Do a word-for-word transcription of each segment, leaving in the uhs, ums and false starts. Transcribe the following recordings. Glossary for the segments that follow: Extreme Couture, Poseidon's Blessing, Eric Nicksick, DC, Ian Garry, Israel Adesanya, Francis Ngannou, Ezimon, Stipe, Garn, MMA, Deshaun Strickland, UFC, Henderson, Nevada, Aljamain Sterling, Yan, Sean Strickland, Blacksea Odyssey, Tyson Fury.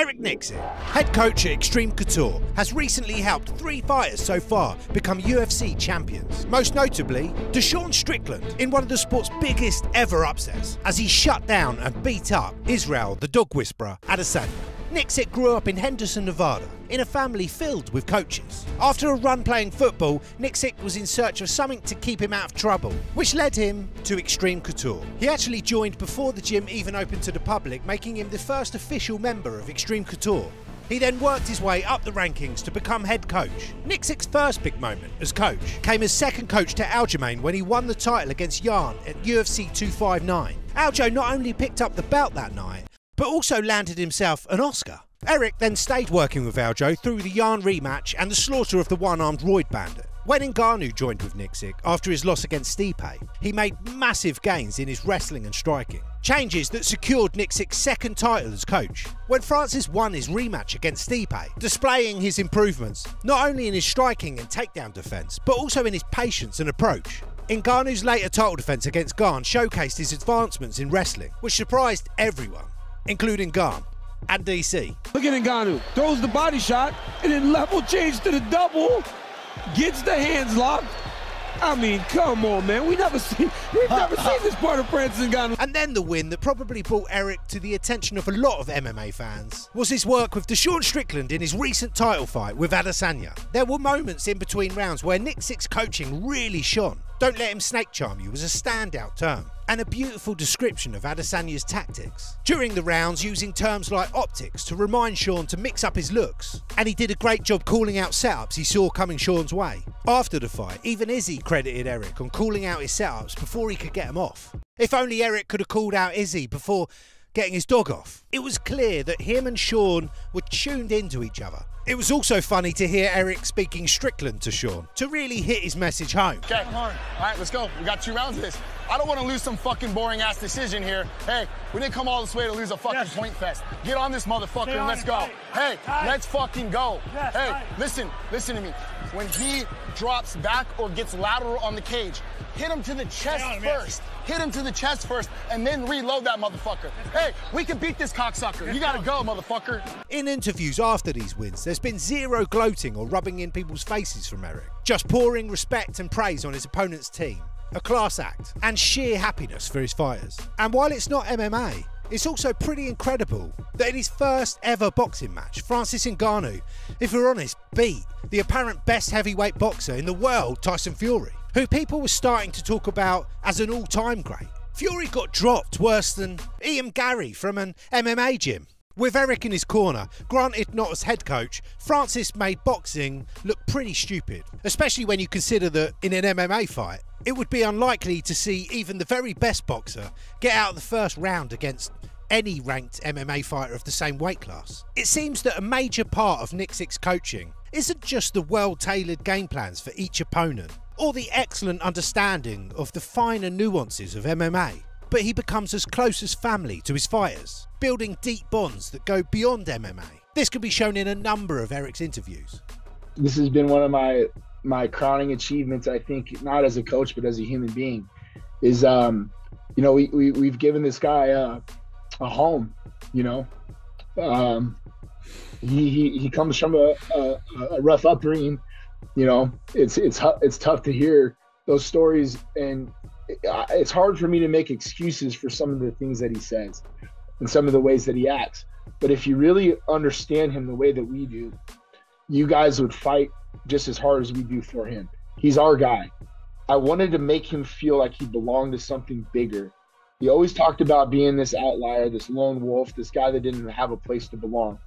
Eric Nicksick, head coach at Extreme Couture, has recently helped three fighters so far become U F C champions. Most notably, Deshaun Strickland in one of the sport's biggest ever upsets, as he shut down and beat up Israel the Dog Whisperer Adesanya. Nicksick grew up in Henderson, Nevada, in a family filled with coaches. After a run playing football, Nicksick was in search of something to keep him out of trouble, which led him to Extreme Couture. He actually joined before the gym even opened to the public, making him the first official member of Extreme Couture. He then worked his way up the rankings to become head coach. Nicksick's first big moment as coach came as second coach to Aljamain when he won the title against Yan at U F C two fifty-nine. Aljo not only picked up the belt that night, but also landed himself an Oscar. Eric then stayed working with Aljo through the Garn rematch and the slaughter of the one-armed roid bandit. When Ngannou joined with Nicksick after his loss against Stipe, he made massive gains in his wrestling and striking, changes that secured Nixick's second title as coach. When Francis won his rematch against Stipe, displaying his improvements, not only in his striking and takedown defense, but also in his patience and approach. Ngannou's later title defense against Garn showcased his advancements in wrestling, which surprised everyone, including Garn and D C. Look at Ngannou, throws the body shot, and then level change to the double, gets the hands locked. I mean, come on, man. We never seen, we've never seen this part of Francis Ngannou. And then the win that probably brought Eric to the attention of a lot of M M A fans was his work with Deshaun Strickland in his recent title fight with Adesanya. There were moments in between rounds where Nixick's coaching really shone. "Don't let him snake charm you" was a standout term, and a beautiful description of Adesanya's tactics. During the rounds, using terms like optics to remind Sean to mix up his looks, and he did a great job calling out setups he saw coming Sean's way. After the fight, even Izzy credited Eric on calling out his setups before he could get them off. If only Eric could have called out Izzy before getting his dog off. It was clear that him and Sean were tuned into each other. It was also funny to hear Eric speaking Strickland to Sean to really hit his message home. Okay, come on. All right, let's go. We got two rounds of this. I don't want to lose some fucking boring ass decision here. Hey, we didn't come all this way to lose a fucking yes. point fest. Get on this motherfucker on and let's and go. Fight. Hey, fight. Let's fucking go. Yes, hey, fight. listen, listen to me. When he drops back or gets lateral on the cage, hit him to the chest on, first. Man. Hit him to the chest first and then reload that motherfucker. Hey, we can beat this cocksucker. You gotta go, motherfucker. In interviews after these wins, there's been zero gloating or rubbing in people's faces from Eric. Just pouring respect and praise on his opponent's team. A class act and sheer happiness for his fighters. And while it's not M M A, it's also pretty incredible that in his first ever boxing match, Francis Ngannou, if we're honest, beat the apparent best heavyweight boxer in the world, Tyson Fury, who people were starting to talk about as an all-time great. Fury got dropped worse than Ian Garry from an M M A gym. With Eric in his corner, granted not as head coach, Francis made boxing look pretty stupid, especially when you consider that in an M M A fight, it would be unlikely to see even the very best boxer get out of the first round against any ranked M M A fighter of the same weight class. It seems that a major part of Nixick's coaching isn't just the well-tailored game plans for each opponent, or the excellent understanding of the finer nuances of M M A, but he becomes as close as family to his fighters, building deep bonds that go beyond M M A. This can be shown in a number of Eric's interviews. This has been one of my my crowning achievements, I think, not as a coach, but as a human being, is, um, you know, we, we, we've given this guy uh, a home, you know. Um, he, he, he comes from a, a, a rough upbringing, you know. It's, it's, it's tough to hear those stories, and it, it's hard for me to make excuses for some of the things that he says and some of the ways that he acts. But if you really understand him the way that we do, you guys would fight just as hard as we do for him. He's our guy. I wanted to make him feel like he belonged to something bigger. He always talked about being this outlier, this lone wolf, this guy that didn't have a place to belong.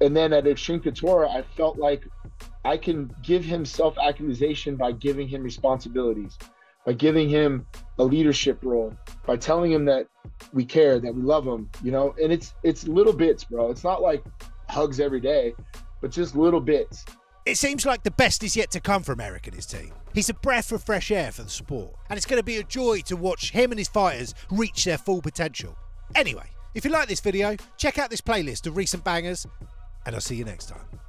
And then at Extreme Couture, I felt like I can give him self-actualization by giving him responsibilities, by giving him a leadership role, by telling him that we care, that we love him, you know? And it's it's little bits, bro. It's not like hugs every day, but just little bits. It seems like the best is yet to come from Eric and his team. He's a breath of fresh air for the sport, and it's going to be a joy to watch him and his fighters reach their full potential. Anyway, if you like this video, check out this playlist of recent bangers, and I'll see you next time.